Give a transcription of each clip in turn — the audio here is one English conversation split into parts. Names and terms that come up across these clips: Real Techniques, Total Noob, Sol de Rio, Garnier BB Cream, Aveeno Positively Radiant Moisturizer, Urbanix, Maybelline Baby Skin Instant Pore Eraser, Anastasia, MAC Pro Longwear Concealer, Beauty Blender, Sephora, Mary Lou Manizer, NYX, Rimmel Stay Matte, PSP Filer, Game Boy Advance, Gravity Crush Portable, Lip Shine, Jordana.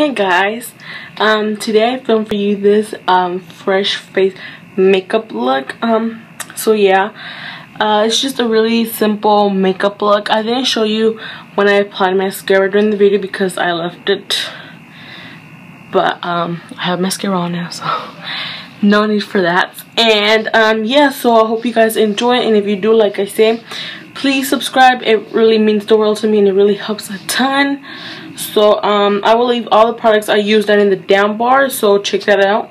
Hey guys, today I filmed for you this fresh face makeup look. So yeah, it's just a really simple makeup look. I didn't show you when I applied mascara during the video because I left it, but I have mascara on now, so no need for that. And yeah, so I hope you guys enjoy it, and if you do, like I say, please subscribe. It really means the world to me and it really helps a ton. So I will leave all the products I used down in the down bar, so check that out.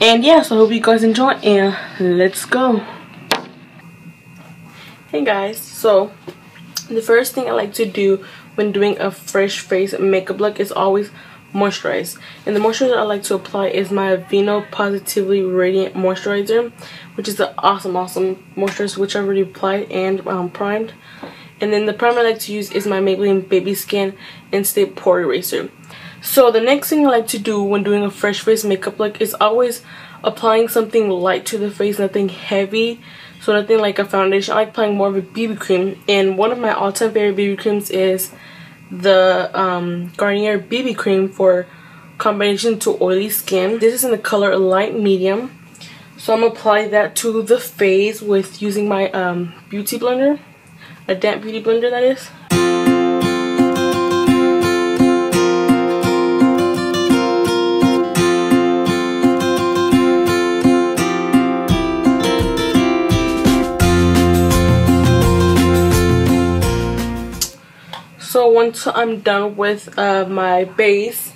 And yeah, so I hope you guys enjoy, and let's go. Hey guys, so the first thing I like to do when doing a fresh face makeup look is always moisturize, and the moisturizer I like to apply is my Aveeno Positively Radiant Moisturizer, which is an awesome moisturizer, which I already applied and primed. And then the primer I like to use is my Maybelline Baby Skin Instant Pore Eraser. So the next thing I like to do when doing a fresh face makeup look is always applying something light to the face, nothing heavy, so nothing like a foundation. I like applying more of a BB cream, and one of my all-time favorite BB creams is the Garnier BB Cream for combination to oily skin. This is in the color light medium, so I'm going to apply that to the face with using my Beauty Blender. A damp Beauty Blender, that is. So once I'm done with my base,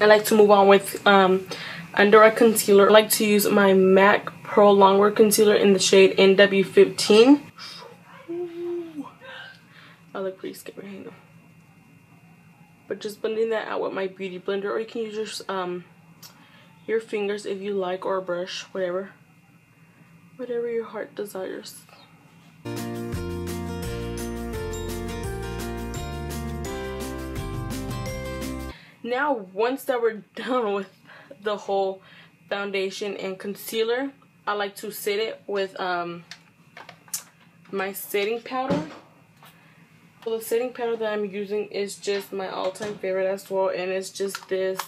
I like to move on with under eye concealer. I like to use my MAC Pro Longwear Concealer in the shade NW15. I look pretty scared, hang on. But just blending that out with my Beauty Blender, or you can use your fingers if you like, or a brush, whatever your heart desires. Now, once that we're done with the whole foundation and concealer, I like to set it with my setting powder. Well, the setting powder that I'm using is just my all-time favorite as well, and it's just this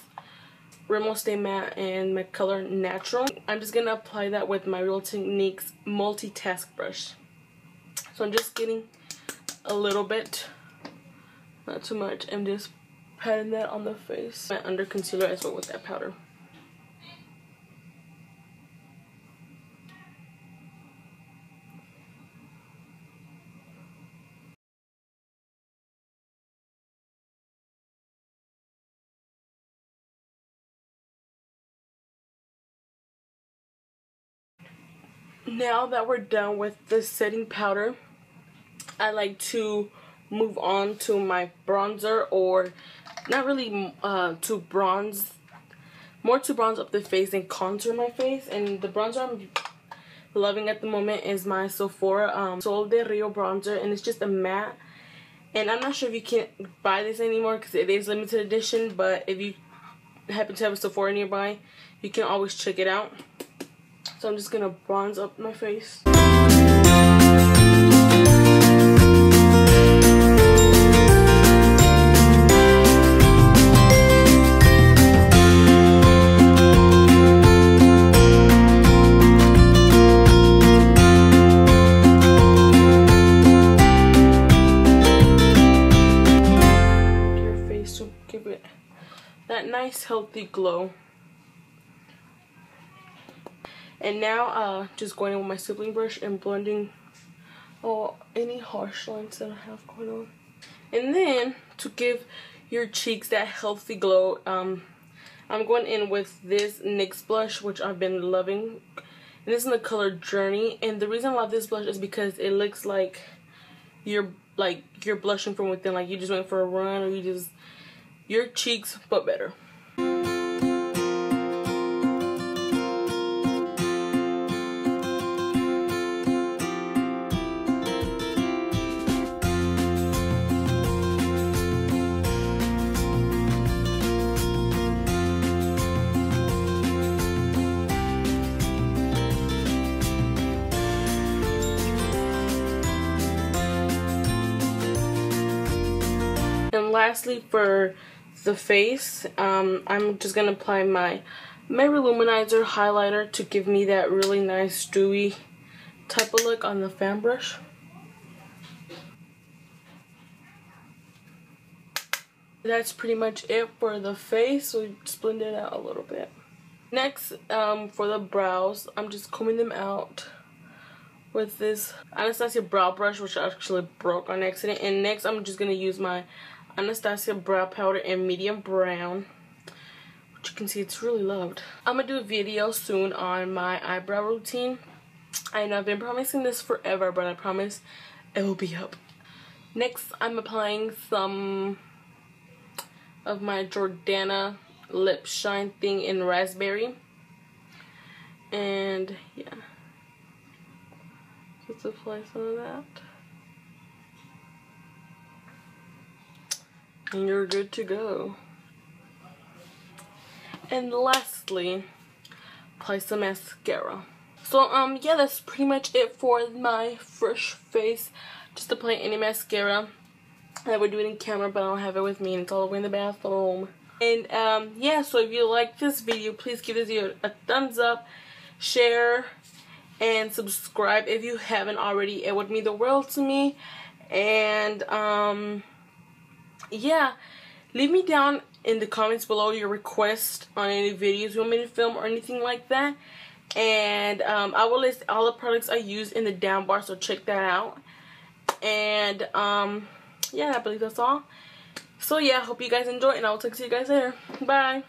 Rimmel Stay Matte and my color Natural. I'm just going to apply that with my Real Techniques multitask brush. So I'm just getting a little bit, not too much, I'm just patting that on the face. My under concealer as well with that powder. Now that we're done with the setting powder, I like to move on to my bronzer, or not really to bronze, more to bronze up the face and contour my face. And the bronzer I'm loving at the moment is my Sephora Sol de Rio bronzer, and it's just a matte. And I'm not sure if you can buy this anymore because it is limited edition, but if you happen to have a Sephora nearby, you can always check it out. So I'm just going to bronze up my face. Your face to give it that nice healthy glow. And now, just going in with my sibling brush and blending any harsh lines that I have going on. And then, to give your cheeks that healthy glow, I'm going in with this NYX blush, which I've been loving. And this is in the color Journey. And the reason I love this blush is because it looks like you're blushing from within. Like you just went for a run, or you just, your cheeks, but better. Lastly, for the face. I'm just going to apply my Mary Lou Manizer highlighter to give me that really nice dewy type of look on the fan brush. That's pretty much it for the face, so we just blend it out a little bit. Next, for the brows, I'm just combing them out with this Anastasia brow brush, which I actually broke on accident. And next, I'm just going to use my Anastasia brow powder in medium brown, which you can see it's really loved. I'm going to do a video soon on my eyebrow routine. I know I've been promising this forever, but I promise it will be up. Next, I'm applying some of my Jordana Lip Shine thing in raspberry, and yeah, let's apply some of that and you're good to go. And lastly, apply some mascara. So yeah, that's pretty much it for my fresh face. Just apply any mascara. I would do it in camera, but I don't have it with me and it's all the way in the bathroom. And yeah, so if you like this video, please give this video a thumbs up, share, and subscribe if you haven't already. It would mean the world to me. And yeah, leave me down in the comments below your request on any videos you want me to film or anything like that. And I will list all the products I use in the down bar, so check that out. And yeah, I believe that's all. So yeah, hope you guys enjoy, and I will talk to you guys later. Bye.